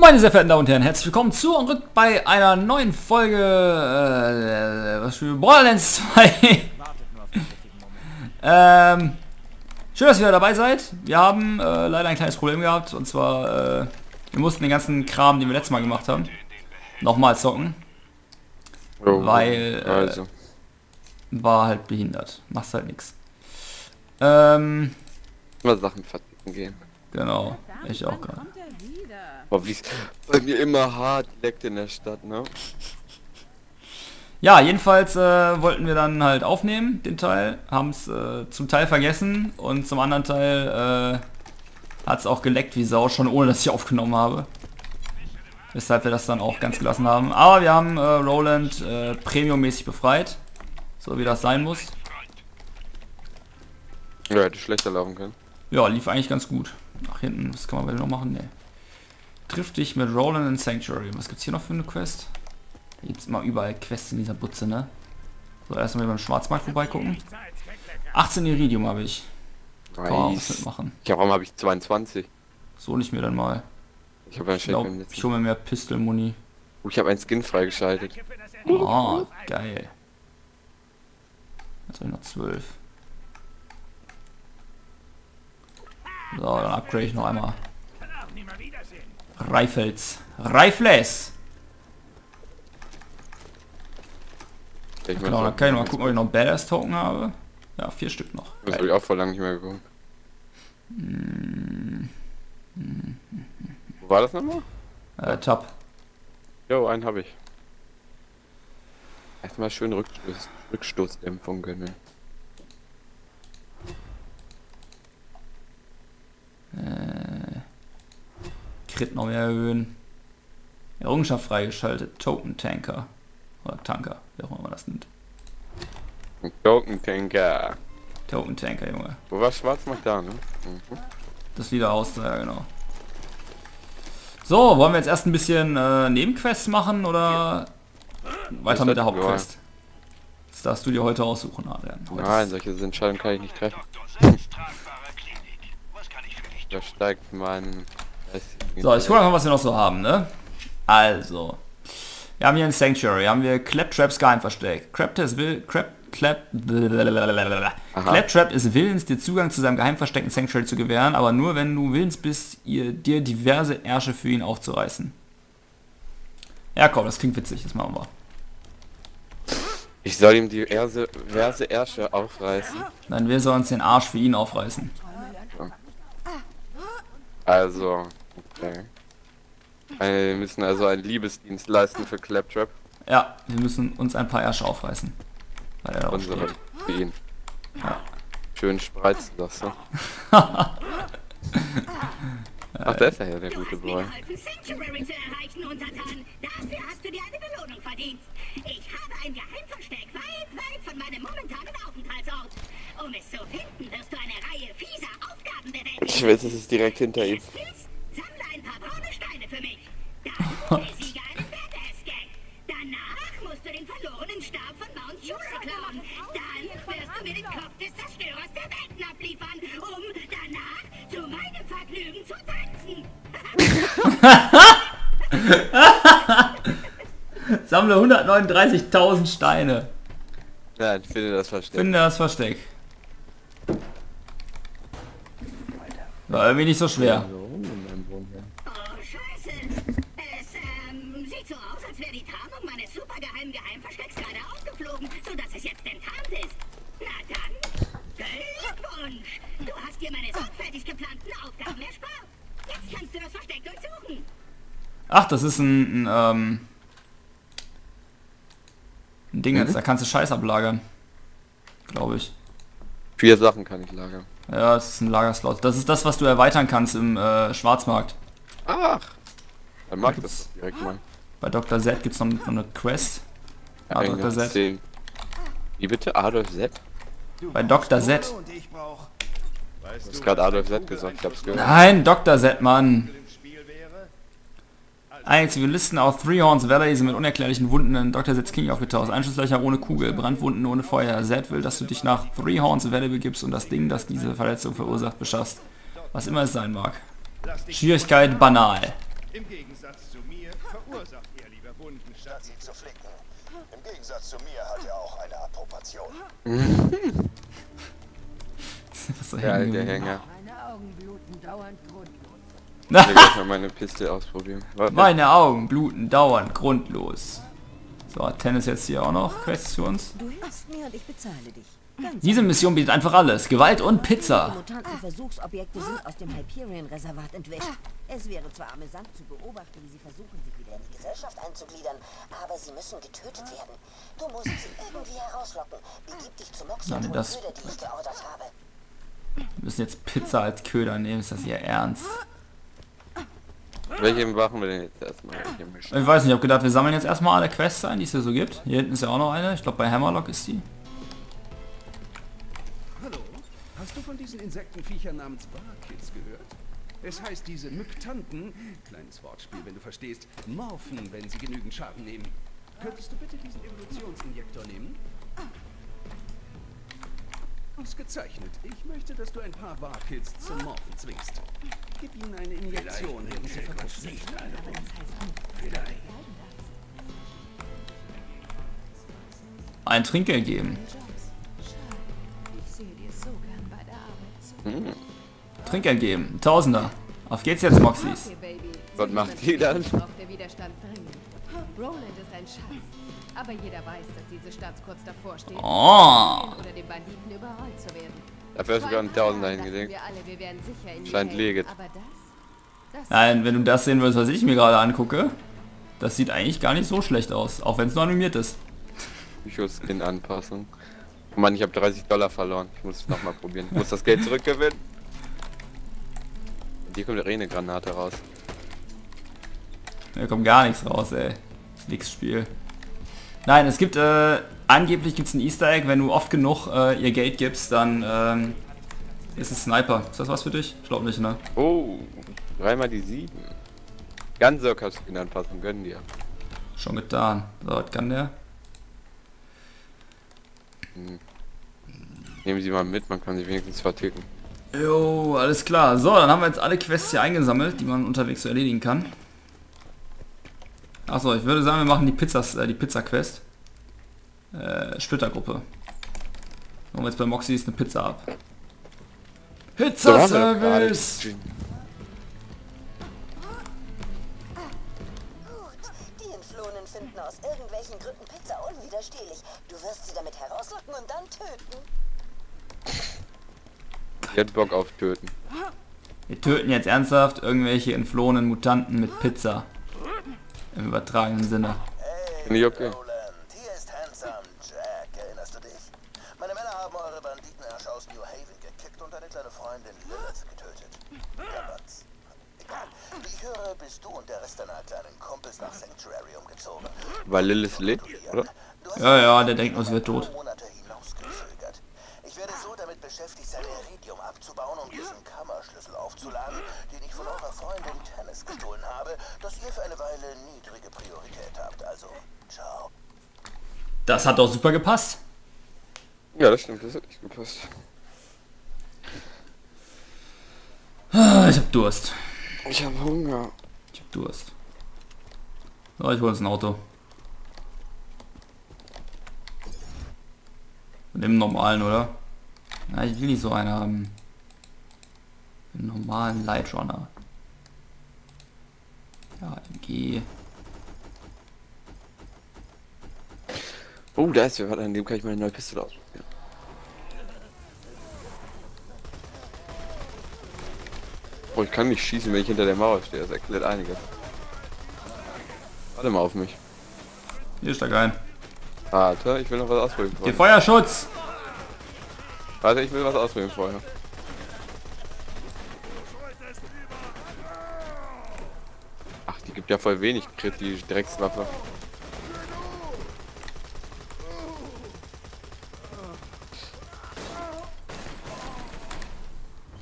Meine sehr verehrten Damen und Herren, herzlich willkommen zurück bei einer neuen Folge was für Borderlands 2. Schön, dass ihr wieder dabei seid. Wir haben leider ein kleines Problem gehabt, und zwar wir mussten den ganzen Kram, den wir letztes Mal gemacht haben, nochmal zocken, weil war halt behindert. Machst halt nichts. Mal Sachen verticken gehen. Genau, ich auch gerade. Boah, wie es bei mir immer hart leckt in der Stadt, ne? Ja, jedenfalls wollten wir dann halt aufnehmen, den Teil. Haben es zum Teil vergessen und zum anderen Teil hat es auch geleckt wie Sau, schon ohne dass ich aufgenommen habe. Weshalb wir das dann auch ganz gelassen haben. Aber wir haben Roland premiummäßig befreit. So wie das sein muss. Ja, hätte schlechter laufen können. Ja, lief eigentlich ganz gut. Nach hinten, was kann man wieder noch machen? Ne. Triff dich mit Roland in Sanctuary. Was gibt's hier noch für eine Quest? Da gibt's mal überall Quests in dieser Butze, ne? So, erstmal beim Schwarzmarkt vorbeigucken. 18 Eridium habe ich. Nice. Kann man was mitmachen. Ja, warum habe ich 22? So nicht mehr dann mal. Ich habe schon mehr Pistol-Muni. Oh, ich habe einen Skin freigeschaltet. Oh, geil. Jetzt habe ich noch 12. So, dann upgrade ich noch einmal. Rifles. Rifles! Ich genau, dann kann ich mal gucken, ob ich noch Badass Token habe. Ja, 4 Stück noch. Das habe ich auch vor lange nicht mehr geguckt. Wo war das nochmal? Tab. Jo, einen habe ich. Erstmal schön Rückstoßdämpfung gönnen. Crit noch mehr erhöhen. Errungenschaft freigeschaltet. Token Tanker. Oder Tanker, wie auch immer das nimmt. Token Tanker. Token Tanker, Junge. Wo war Schwarzmarkt da, ne? Mhm. Das Liederhaus da, ja genau. So, wollen wir jetzt erst ein bisschen Nebenquests machen oder weiter mit der Hauptquest? Das darfst du dir heute aussuchen, Adrian. Heute nein, solche Entscheidungen kann ich nicht treffen. Da steigt man. So, ich gucke einfach, was wir noch so haben, ne? Also, wir haben hier ein Sanctuary, haben wir Claptraps Geheimversteck. Claptrap ist willens, dir Zugang zu seinem Geheimversteck in Sanctuary zu gewähren, aber nur wenn du willens bist, dir diverse Ärsche für ihn aufzureißen. Ja komm, das klingt witzig, das machen wir. Ich soll ihm diverse Ärsche aufreißen? Nein, wir sollen uns den Arsch für ihn aufreißen. Also, okay. Wir müssen also einen Liebesdienst leisten für Claptrap. Ja, wir müssen uns ein paar Ärsche aufreißen. Weil er unsere für ihn. Ja. Schön spreizen lassen. Ach, da ist er ja, der gute Boy. Ich habe ein Geheimversteck weit von meinem momentanen Aufenthaltsort. Um es zu finden, wirst du eine Reihe fieser Aufgaben bewältigen. Ich weiß, es ist direkt hinter ihm. Erstens, sammle ein paar braune Steine für mich. Dann besiege einen Badass-Skag. Danach musst du den verlorenen Stab von Mount Jura klauen. Dann wirst du mir den Kopf des Zerstörers der Welten abliefern, um danach zu meinem Vergnügen zu tanzen. Sammle 139.000 Steine. Ja, ich finde das Versteck. Finde das Versteck. War irgendwie nicht so schwer. Oh, Scheiße. Es sieht so aus, als wäre die Tarnung meines supergeheimen Geheimverstecks gerade aufgeflogen, sodass es jetzt enttarnt ist. Na dann, Glückwunsch. Du hast dir meine sorgfältig geplanten Aufgaben erspart. Jetzt kannst du das Versteck durchsuchen. Ach, das ist ein Ding jetzt, da kannst du Scheiß ablagern. Glaube ich. 4 Sachen kann ich lagern. Ja, es ist ein Lagerslot. Das ist das, was du erweitern kannst im Schwarzmarkt. Ach! Dann mag ich das direkt mal. Bei Dr. Z gibt es noch eine Quest. Ja, Dr. Z. 10. Wie bitte? Adolf Z? Bei Dr. Z. Du hast gerade Adolf Z gesagt, ich hab's gehört. Nein, Dr. Z, Mann! Einige Zivilisten aus Three Horns Valley sind mit unerklärlichen Wunden in Dr. Seth King aufgetaucht. Einschusslöcher ohne Kugel, Brandwunden ohne Feuer. Seth will, dass du dich nach Three Horns Valley begibst und das Ding, das diese Verletzung verursacht, beschaffst. Was immer es sein mag. Schwierigkeit banal. Im Gegensatz zu mir verursacht er lieber Wunden, statt sie zu flicken. Im Gegensatz zu mir hat er auch eine Approbation. Was ja, der Hänger. Meine Augen bluten dauernd grundlos. Na, ich werde mal meine Piste ausprobieren. Warte. Meine Augen bluten dauernd grundlos. So, Tennis jetzt hier auch noch. Quests für uns. Du hilfst mir und ich bezahle dich. Diese Mission bietet einfach alles. Gewalt und Pizza. Nein, das... Wir müssen jetzt Pizza als Köder nehmen. Ist das hier ernst? Welche machen wir denn jetzt erstmal? Ich weiß nicht, ich habe gedacht, wir sammeln jetzt erstmal alle Quests ein, die es hier so gibt. Hier hinten ist ja auch noch eine. Ich glaube, bei Hammerlock ist die. Hast du von diesen Insektenviechern namens Barkids gehört? Es heißt, diese Myktanten, kleines Wortspiel, wenn du verstehst, morphen, wenn sie genügend Schaden nehmen. Könntest du bitte diesen Evolutionsinjektor nehmen? Ausgezeichnet. Ich möchte, dass du ein paar Barkids zum Morphen zwingst. Gib ihnen eine Injektion, während sie verkauft nicht alle rum. Vielleicht. Ein Trinkgeld geben. Hm. Trinkgeld geben, Tausender. Auf geht's jetzt, Moxxis. Was macht die dann? Roland ist ein Schatz, aber jeder weiß, dass diese Stadt kurz davor steht, oder den Banditen überrollt zu werden. Dafür hast du sogar einen Tausender hingelegt. Scheint legit. Nein, wenn du das sehen willst, was ich mir gerade angucke, das sieht eigentlich gar nicht so schlecht aus, auch wenn es nur animiert ist. Ich muss in Anpassung. Mann, ich habe $30 verloren. Ich muss es nochmal probieren. Ich muss das Geld zurückgewinnen. Hier kommt eine Granate raus. Da kommt gar nichts raus, ey. Das ist nix Spiel. Nein, es gibt, angeblich gibt es ein Easter Egg, wenn du oft genug ihr Geld gibst, dann ist es Sniper. Ist das was für dich? Ich glaube nicht, ne? Oh, 3 mal die 7. Gunsock hast du genannt, passen, gönn dir. Schon getan. So, was kann der? Nehmen Sie mal mit, man kann sie wenigstens verticken. Jo, alles klar. So, dann haben wir jetzt alle Quests hier eingesammelt, die man unterwegs so erledigen kann. Achso, ich würde sagen, wir machen die Pizza-Quest. Splittergruppe. Machen wir jetzt bei Moxxis eine Pizza ab. Pizza-Service! Finden aus irgendwelchen Gründen Pizza unwiderstehlich. Du wirst sie damit herauslocken und dann töten. Ich hätte Bock auf töten. Wir töten jetzt ernsthaft irgendwelche entflohenen Mutanten mit Pizza. Im übertragenen Sinne. Hey, okay. Roland, hier ist Handsome Jack, erinnerst du dich? Meine Männer haben eure Banditenherrscher aus New Haven gekickt und deine kleine Freundin Lilith getötet. Ramparts. Ich höre, bist du und der Rest deiner kleinen Kumpels nach Sanctuary umgezogen. Weil Lilith lebt, oder? Ja, ja, der denkt, uns wird tot. Ich werde so damit beschäftigt sein, Eridium abzubauen und diesen Kammerschlüssel aufzuladen, den ich von eurer Freundin Tennis gestohlen habe, dass ihr für eine Weile niedrige Priorität habt. Also, ciao. Das hat doch super gepasst. Ja, das stimmt, das hat echt gepasst. Ich hab Durst. Ich hab Hunger. Ich hab Durst. So, ich hol uns ein Auto. Mit dem normalen, oder? Na, ich will nicht so einen haben. Einen normalen Light Runner. Ja, MG. Oh, da ist wer. An dem kann ich meine neue Pistole ausprobieren. Oh, ich kann nicht schießen, wenn ich hinter der Mauer stehe. Das erklärt einiges. Warte mal auf mich. Hier steig ein. Warte, ich will noch was ausprobieren vorher. Der Feuerschutz! Warte, ich will was ausprobieren vorher. Ach, die gibt ja voll wenig Crit, die Dreckswaffe.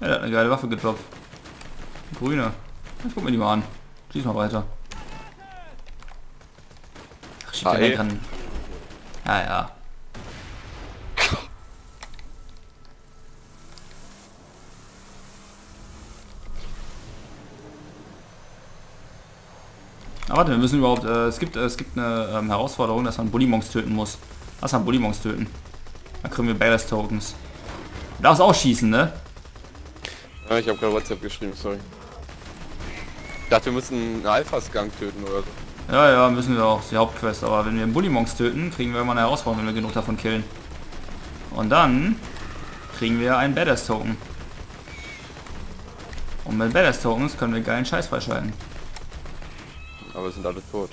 Ja, der hat eine geile Waffe gedroppt. Grüne. Ich guck mir die mal an. Schieß mal weiter. Ach, schieß den weg an. Ja, ja. Na warte, wir müssen überhaupt... es gibt eine Herausforderung, dass man Bullymongs töten muss. Lass mal Bullymongs töten. Dann kriegen wir Badass Tokens. Du darfst auch schießen, ne? Ja, ich habe gerade WhatsApp geschrieben, sorry. Ich dachte, wir müssen einen Alpha-Skunk töten oder so. Ja, müssen wir auch. Die Hauptquest. Aber wenn wir einen Bullymongs töten, kriegen wir immer eine Herausforderung, wenn wir genug davon killen. Und dann kriegen wir einen Badass Token. Und mit Badass Tokens können wir geilen Scheiß freischalten. Aber sind alle tot.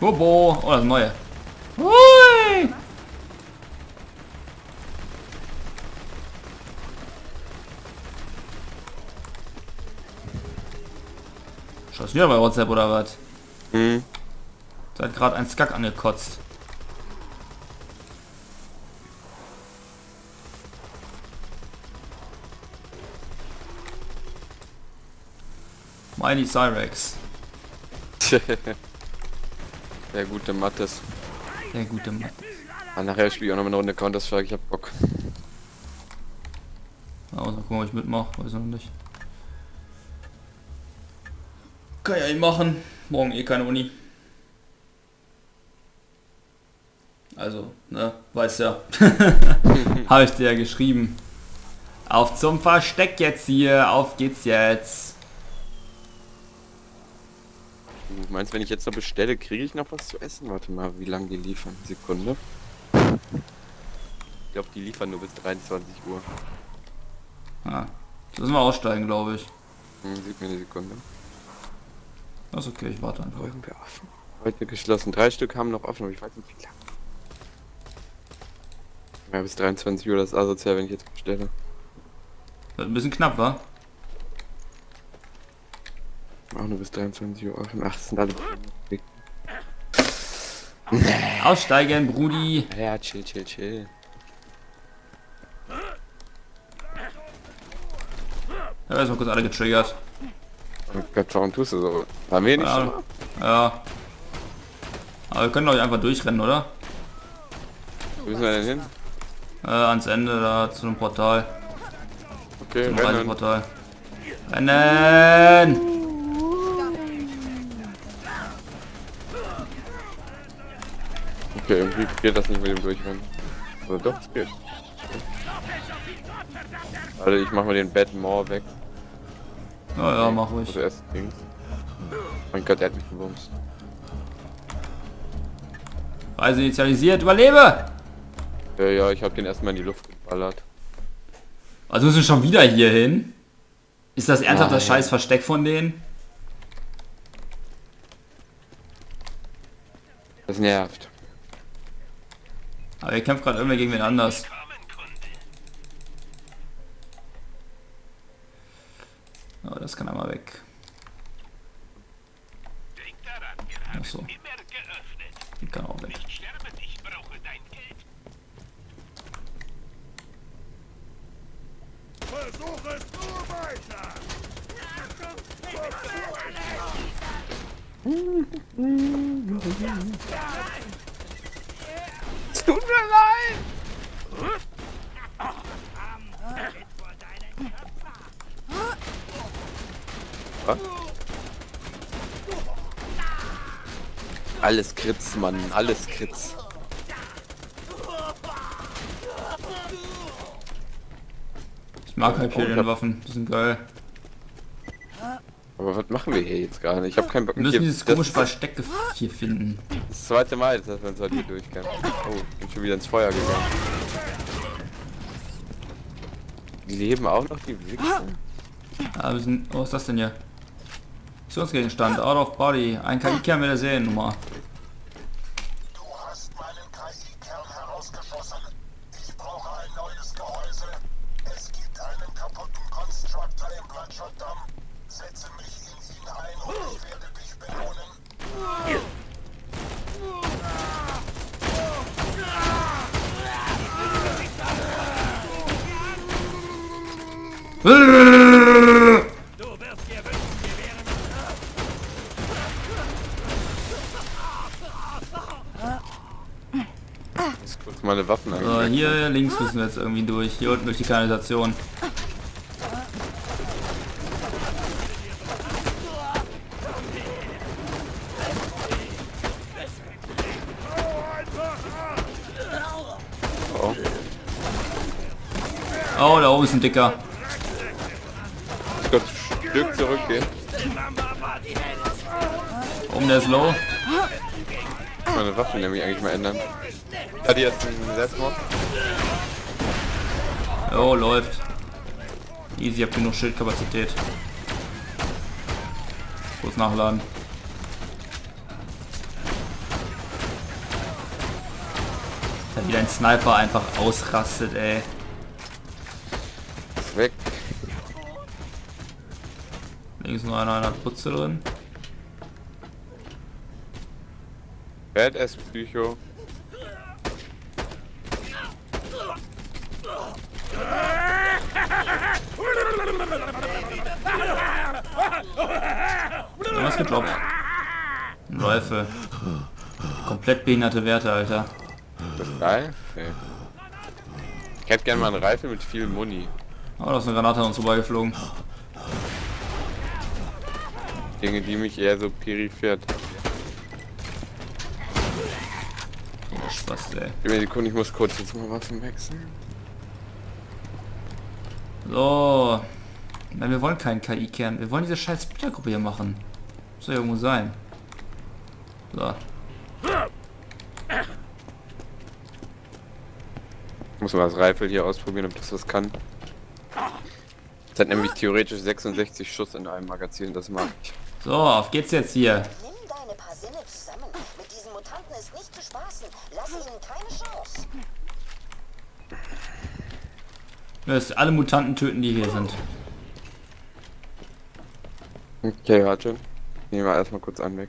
Bobo! Oh, das neue. Hui! Schaust wieder bei WhatsApp oder was? Mhm. Da hat gerade ein Skag angekotzt. Mighty Cyrex. Der gute Mattes. Der gute Mattes. Ah, nachher spiele ich auch noch mal eine Runde Counter-Strike, ich hab Bock. Also, guck mal, ob ich mitmache, weiß ich noch nicht. Kann ja nicht machen. Morgen eh keine Uni. Also, ne, weiß ja. Habe ich dir ja geschrieben. Auf zum Versteck jetzt hier, auf geht's jetzt. Du meinst, wenn ich jetzt noch bestelle, kriege ich noch was zu essen? Warte mal, wie lange die liefern? Sekunde. Ich glaube, die liefern nur bis 23 Uhr. Ah, jetzt müssen wir aussteigen, glaube ich. Sieht mir eine Sekunde. Das ist okay, ich warte einfach. Haben wir offen? Heute geschlossen. 3 Stück haben noch offen, aber ich weiß nicht wie lange. Ja, bis 23 Uhr, das ist asozial, wenn ich jetzt bestelle. Das ist ein bisschen knapp, wa? Auch nur bis 23 Uhr offen. Ach, sind alle... Aussteigen, Brudi! Ja, chill. Ja, wir sind mal kurz alle getriggert. Oh Gott, warum tust du so? Haben wir nicht schon? Ja. Aber wir können doch nicht einfach durchrennen, oder? Wo müssen wir denn hin? Ans Ende, da zu einem Portal. Okay, zum Reiseportal. Rennen! Okay, irgendwie geht das nicht mit dem Durchrennen. Also doch, es geht. Also ich mach mal den Bad Maw weg. Ja, mach ruhig. Also erst links. Mein Gott, er hat mich gebumst. Reise initialisiert, überlebe! Ja, ich hab den erstmal in die Luft geballert. Also müssen wir schon wieder hier hin? Ist das ernsthaft das scheiß Versteck von denen? Das nervt. Aber ihr kämpft gerade irgendwie gegen wen anders. Aber das kann einmal weg. Achso. Die kann auch weg. Tut mir leid! Alles Kritz, Mann, alles Kritz. Ich mag halt hier den Waffen, die sind geil. Aber was machen wir hier jetzt gerade? Ich habe keinen Bock. Wir müssen dieses komische Versteck hier finden. Das zweite Mal, dass wir uns heute hier durchgehen. Oh, ich bin schon wieder ins Feuer gegangen. Die leben auch noch, die Wichser. Ah, wir sind... Oh, was ist das denn hier? Aktionsgegenstand, out of body. Ein KG-Kern mit der Seriennummer. Du hast meinen KG-Kern herausgeschossen. Ich brauche ein neues Gehäuse. Es gibt einen kaputten Constructor im Bloodshot-Damm. Setze mich in ihn ein und ich werde dich belohnen. Du wirst dir wünschen, wir wären... Jetzt kurz meine Waffen an. So, hier links müssen wir jetzt irgendwie durch. Hier unten durch die Kanalisation. Oh, da oben ist ein Dicker. Ich kann ein Stück zurückgehen. Oben, der ist low. Ich muss meine Waffe nämlich eigentlich mal ändern. Hat die jetzt einen Selbstmord? Oh, läuft. Easy, hab genug Schildkapazität. Kurz nachladen. Wie dein Sniper einfach ausrastet, ey. Ist weg. Links nur einer in der Putze drin. Badass Psycho. Was geklopft? Läufe. Komplett behinderte Werte, Alter. Das ist geil? Nee. Ich hätte gerne mal einen Reifen mit viel Muni. Oh, da ist eine Granate an uns vorbeigeflogen. Dinge, die mich eher so peripher. Oh, Spaß, ey. Gib mir eine Sekunde, ich muss kurz jetzt mal Waffen wechseln. So. Nein, wir wollen keinen KI-Kern. Wir wollen diese scheiß Splittergruppe hier machen. Das soll ja irgendwo sein. So. Ich muss mal das Rifle hier ausprobieren, ob das was kann. Das hat nämlich theoretisch 66 Schuss in einem Magazin, das mag ich. So, auf geht's jetzt hier. Nimm deine paar Sinne zusammen. Mit diesen Mutanten ist nicht zu spaßen. Lass ihnen keine Chance. Wir müssen alle Mutanten töten, die hier sind. Okay, warte. Nehmen wir erstmal kurz an weg.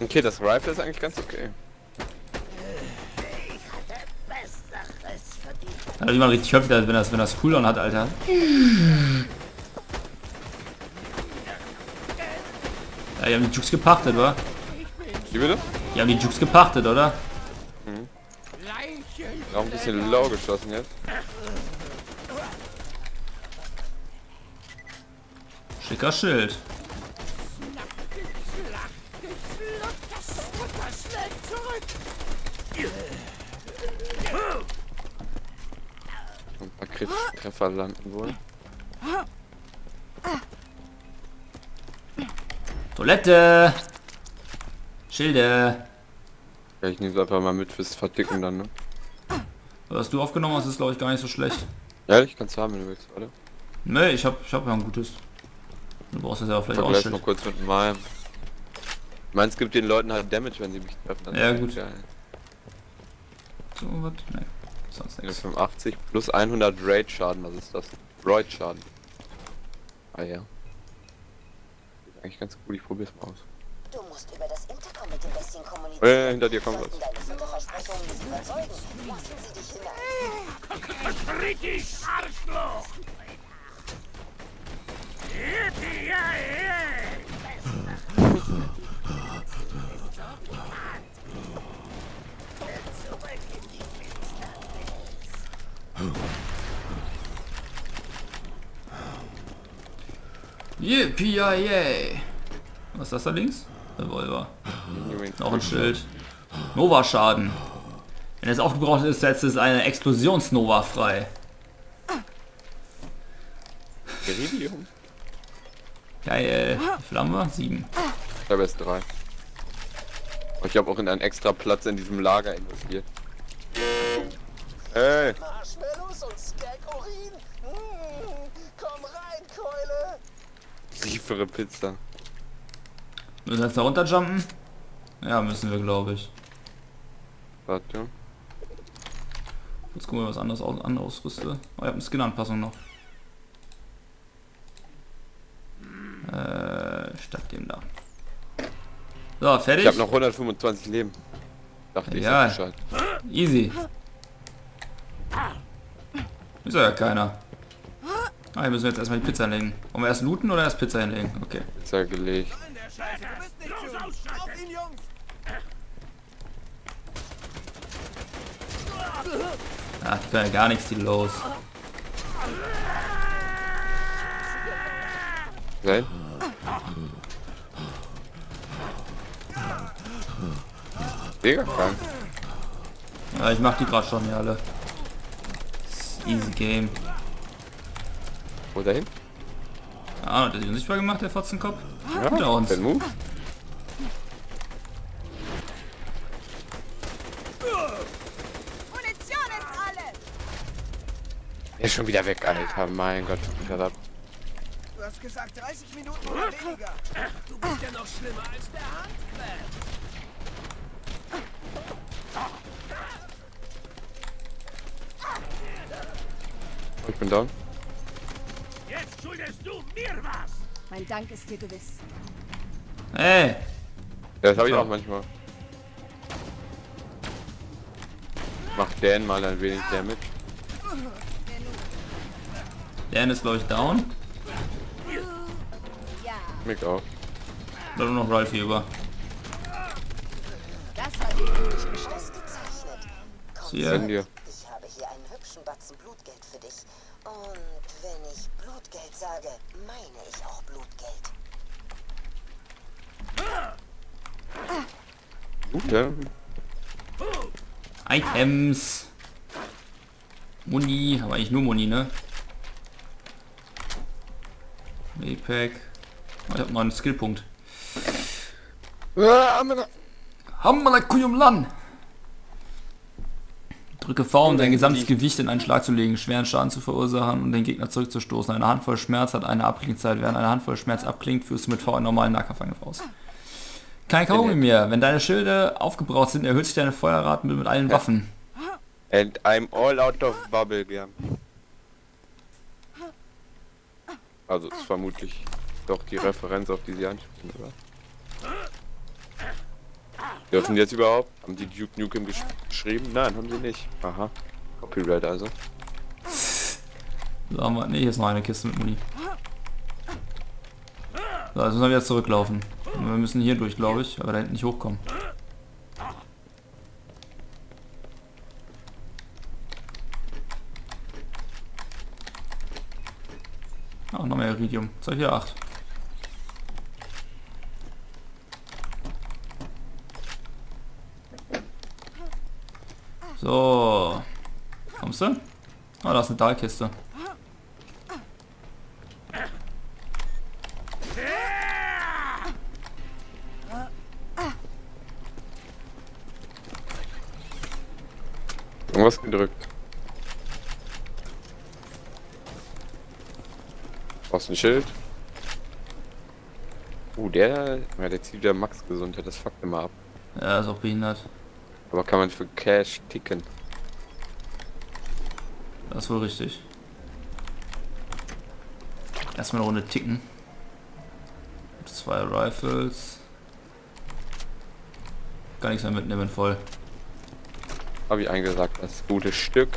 Okay, das Rifle ist eigentlich ganz okay. Da hat jemand richtig Köpfe, wenn das Cooldown hat, Alter. Ja, die haben die Jukes gepachtet, oder? Wie bitte? Die haben die Jukes gepachtet, oder? Mhm. Auch ein bisschen low geschossen jetzt. Schicker Schild. Ein paar Krittreffer landen wohl. Toilette! Schilde! Ja, ich nehme es einfach mal mit fürs Verticken dann, ne? Was du aufgenommen hast, ist glaube ich gar nicht so schlecht. Ja, ich kann es haben, wenn du willst, oder? Ne, ich hab ja ein gutes. Du brauchst das ja auch vielleicht auch. Vergleich mal kurz mit meinem. Meins gibt den Leuten halt Damage, wenn sie mich treffen. Ja, gut. Geil. So, was? Nein. Sonst nichts. 85 plus 100 Raid-Schaden, was ist das? Raid-Schaden. Ah ja. Ist eigentlich ganz gut, ich probier's mal aus. Du musst über das Intercom mit dem Bestien kommunizieren. Hinter dir kommt was. Yeah, PIA. Was ist das da links? Revolver. Noch ein Schild. Nova-Schaden. Wenn es aufgebraucht ist, setzt es eine Explosions-Nova frei. Eridium. Geil. Flamme? 7. Ich habe jetzt 3. Ich habe auch in einen extra Platz in diesem Lager investiert. Hey! Marshmallows und Skag-Urin! Komm rein, Keule! Riefere Pizza. Müssen wir jetzt da runterjumpen? Ja, müssen wir, glaube ich. Warte. Jetzt gucken wir was anderes ausrüste. Oh, ich habe eine Skin-Anpassung noch. Statt dem da. So, fertig? Ich habe noch 125 Leben. Dachte ich, ja. Easy. Ist ja keiner. Ah, hier müssen wir jetzt erstmal die Pizza hinlegen. Wollen wir erst looten oder erst Pizza hinlegen? Okay. Pizza gelegt. Ach, ich kann ja gar nichts hier los. Nein. Mega krank. Ja, ich mach die gerade schon hier alle. Easy Game. Wo dahin? Ah, hat er sich unsichtbar gemacht, der Fotzenkopf? Ja, hinter uns. Den Move. Er ist schon wieder weg, Alter. Mein Gott, ich hab ab. Du hast gesagt 30 Minuten oder weniger. Du bist ja noch schlimmer als der Handclap. Ich bin down. Jetzt schuldest du mir was. Mein Dank ist dir gewiss. Ey. Ja, das habe ich auch manchmal. Macht Dan mal ein wenig Damage. Dan ist, glaube ich, down. Mick auch. Da nur noch Ralph hier über. Das hat dich gestessen. Ich habe hier einen hübschen Batzen Blutgeld für dich. Und wenn ich Blutgeld sage, meine ich auch Blutgeld. Gute. Items. Muni, aber eigentlich nur Muni, ne? E-Pack. Ich hab noch einen Skillpunkt. Hammerlock Kujum Lan! Drücke V, um dein gesamtes Gewicht in einen Schlag zu legen, schweren Schaden zu verursachen und den Gegner zurückzustoßen. Eine Handvoll Schmerz hat eine Abklingzeit. Während eine Handvoll Schmerz abklingt, führst du mit V einen normalen Nahkampfangriff aus. Kein Kaugummi mehr. Wenn deine Schilde aufgebraucht sind, erhöht sich deine Feuerrate mit allen Waffen. And I'm all out of bubble gum. Also ist vermutlich doch die Referenz, auf die sie ansprechen, oder? Dürfen die jetzt überhaupt? Haben die Duke Nukem geschrieben? Nein, haben sie nicht. Aha. Copyright also. So, haben wir... Ne, hier ist noch eine Kiste mit Muni. So, jetzt müssen wir wieder zurücklaufen. Und wir müssen hier durch, glaube ich, aber da hinten nicht hochkommen. Oh, noch mehr Eridium. 248. So. Kommst du? Ah, oh, da ist eine Dahlkiste. Irgendwas gedrückt. Brauchst ein Schild? Der zieht wieder Max Gesundheit, das fuckt immer ab. Ja, ist auch behindert. Aber kann man für Cash ticken? Das ist wohl richtig. Erstmal eine Runde ticken. 2 Rifles. Gar nichts mehr mitnehmen, voll. Hab ich eingesagt, das ist ein gutes Stück.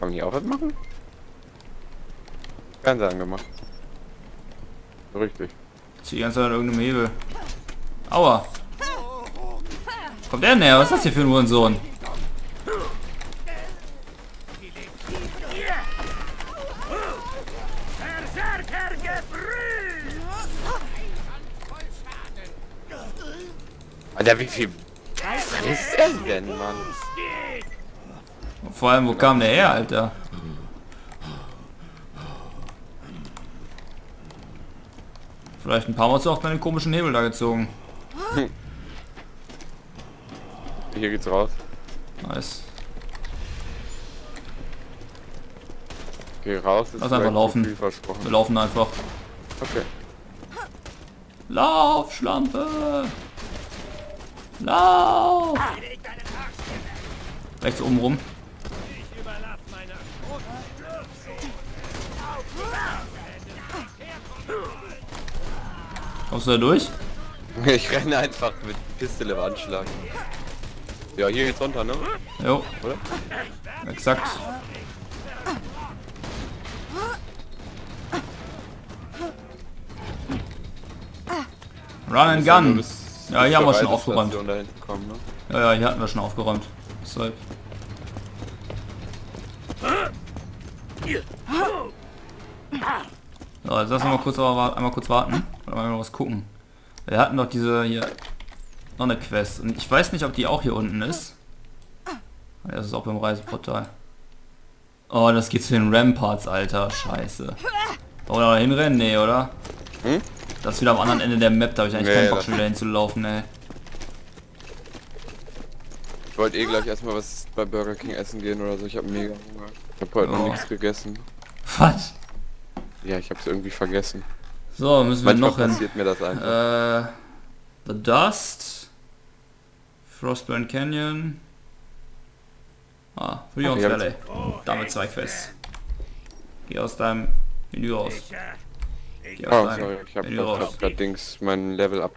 Kann man hier auch was machen? Fernseher angemacht. Richtig. Zieh die ganze Zeit irgendeinem Hebel. Aua! Kommt der näher? Was ist das hier für ein Hurensohn? Alter, wie viel frisst er denn, Mann? Vor allem, wo kam der her, Alter? Vielleicht ein paar Mal hast du auch deinen komischen Hebel da gezogen. Hier geht's raus. Nice. Okay, raus ist. Lass einfach laufen. Wir laufen einfach. Okay. Lauf, Schlampe! Lauf! Rechts oben rum. Kommst du da durch? Ich renne einfach mit Pistole im Anschlag. Ja, hier geht's runter, ne? Jo. Oder? Exakt. Run and Gun! Ja, hier haben wir schon aufgeräumt. Ja, hier hatten wir schon aufgeräumt. Deshalb. So, jetzt lassen wir mal kurz, warten. Oder mal was gucken. Wir hatten doch diese hier noch eine Quest. Und ich weiß nicht, ob die auch hier unten ist. Das ist auch beim Reiseportal. Oh, das geht zu den Ramparts, Alter. Scheiße. Wollen wir da hinrennen? Nee, oder? Hm? Das ist wieder am anderen Ende der Map. Da habe ich eigentlich keinen Bock, schon wieder hinzulaufen, ey. Ich wollte eh gleich erstmal was bei Burger King essen gehen oder so. Ich habe mega Hunger. Ich habe heute noch nichts gegessen. Was? Ja, ich habe es irgendwie vergessen. So, müssen wir noch hin. Passiert mir das einfach. The Dust. Frostburn Canyon. Ah, Three Horns Valley. Damit zwei Quests. Geh aus deinem Menü raus. Geh aus deinem Menü raus. Ich hab Dings mein Level Up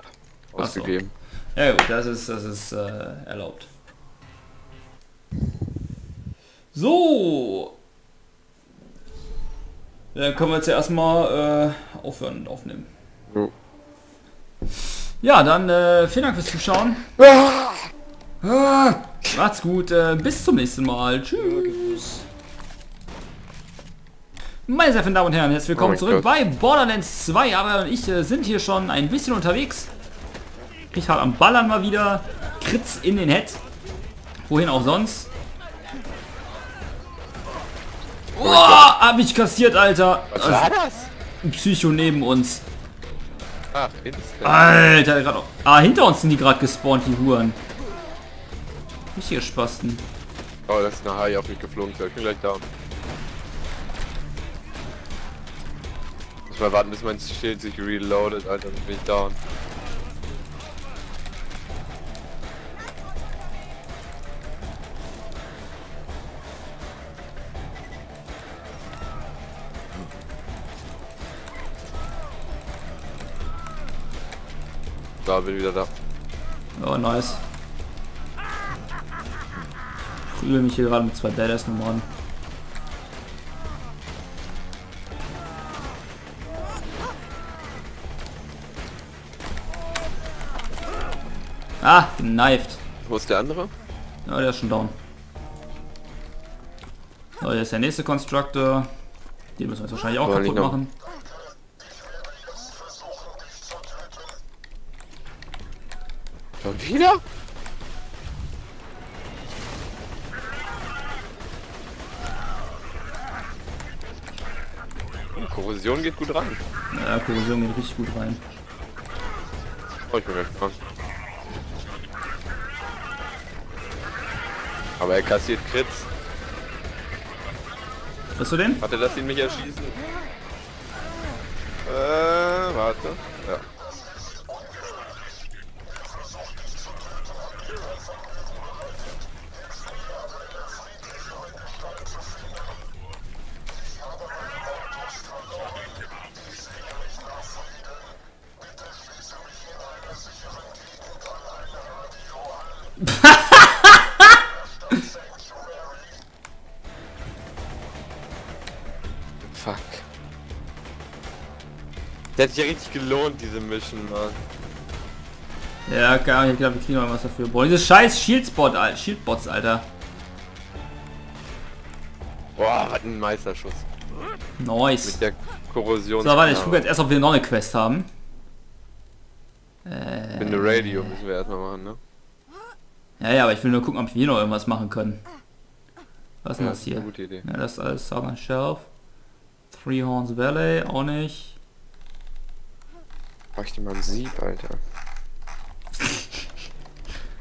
ausgegeben. So. Ja gut, das ist erlaubt. So. Dann können wir jetzt ja erstmal aufhören und aufnehmen. So. Ja, dann vielen Dank fürs Zuschauen. Macht's gut, bis zum nächsten Mal. Tschüss. Meine sehr verehrten Damen und Herren, herzlich willkommen zurück bei Borderlands 2. Aber ich sind hier schon ein bisschen unterwegs. Ich halt am Ballern mal wieder. Kritz in den Head. Wohin auch sonst. Oh, hab ich kassiert, Alter. Was war das? Ein Psycho neben uns. Ach, Alter, gerade. Ah, hinter uns sind die gerade gespawnt, die Huren. Nicht hier Spasten. Oh, das ist eine Haie auf mich geflogen. Ich bin gleich da. Muss mal warten, bis mein Schild sich reloadet, Alter, dann bin ich down. Da, bin wieder da. Oh, nice. Ich prügel mich hier gerade mit zwei Badass-Nummern. Ah, geknifed. Wo ist der andere? Ja, der ist schon down. So, hier ist der nächste Constructor. Den müssen wir jetzt wahrscheinlich auch kaputt machen. Wieder? Oh, Korrosion geht gut rein. Ja, Korrosion geht richtig gut rein. Oh, ich bin weggefahren. Aber er kassiert Crits. Hast du den? Warte, lass ihn mich erschießen. Warte. Ja. Fuck. Der hat sich ja richtig gelohnt, diese Mission, Mann. Ja, gar nicht. Ich glaube, wir kriegen mal was dafür. Boah, diese scheiß Shieldbots, Alter. Boah, was ein Meisterschuss. Nice. Mit der Korrosion. So, warte, ich gucke jetzt erst, ob wir noch eine Quest haben. Mit der Radio müssen wir erstmal machen, ne? Ja, aber ich will nur gucken, ob wir hier noch irgendwas machen können. Was ist denn das hier? Eine gute Idee. Ja, das ist alles Southern Shelf. Three Horns Valley, auch nicht. Mach ich dir mal ein Sieb, Alter.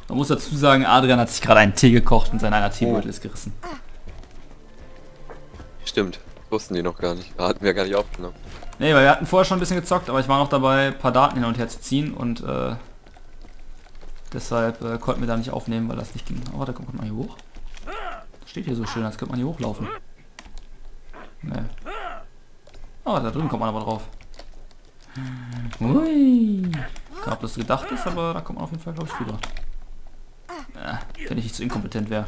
Man muss dazu sagen, Adrian hat sich gerade einen Tee gekocht und sein einer Teebeutel ist gerissen. Stimmt, wussten die noch gar nicht. Hatten wir gar nicht aufgenommen. Nee, weil wir hatten vorher schon ein bisschen gezockt, aber ich war noch dabei, ein paar Daten hin und her zu ziehen und deshalb konnten wir da nicht aufnehmen, weil das nicht ging. Oh, da kommt man hier hoch. Das steht hier so schön, als könnte man hier hochlaufen. Nee. Oh, da drüben kommt man aber drauf. Ui. Ich glaube, dass das gedacht ist, aber da kommt man auf jeden Fall, glaube ich, rüber. Ja, wenn ich nicht zu inkompetent wäre.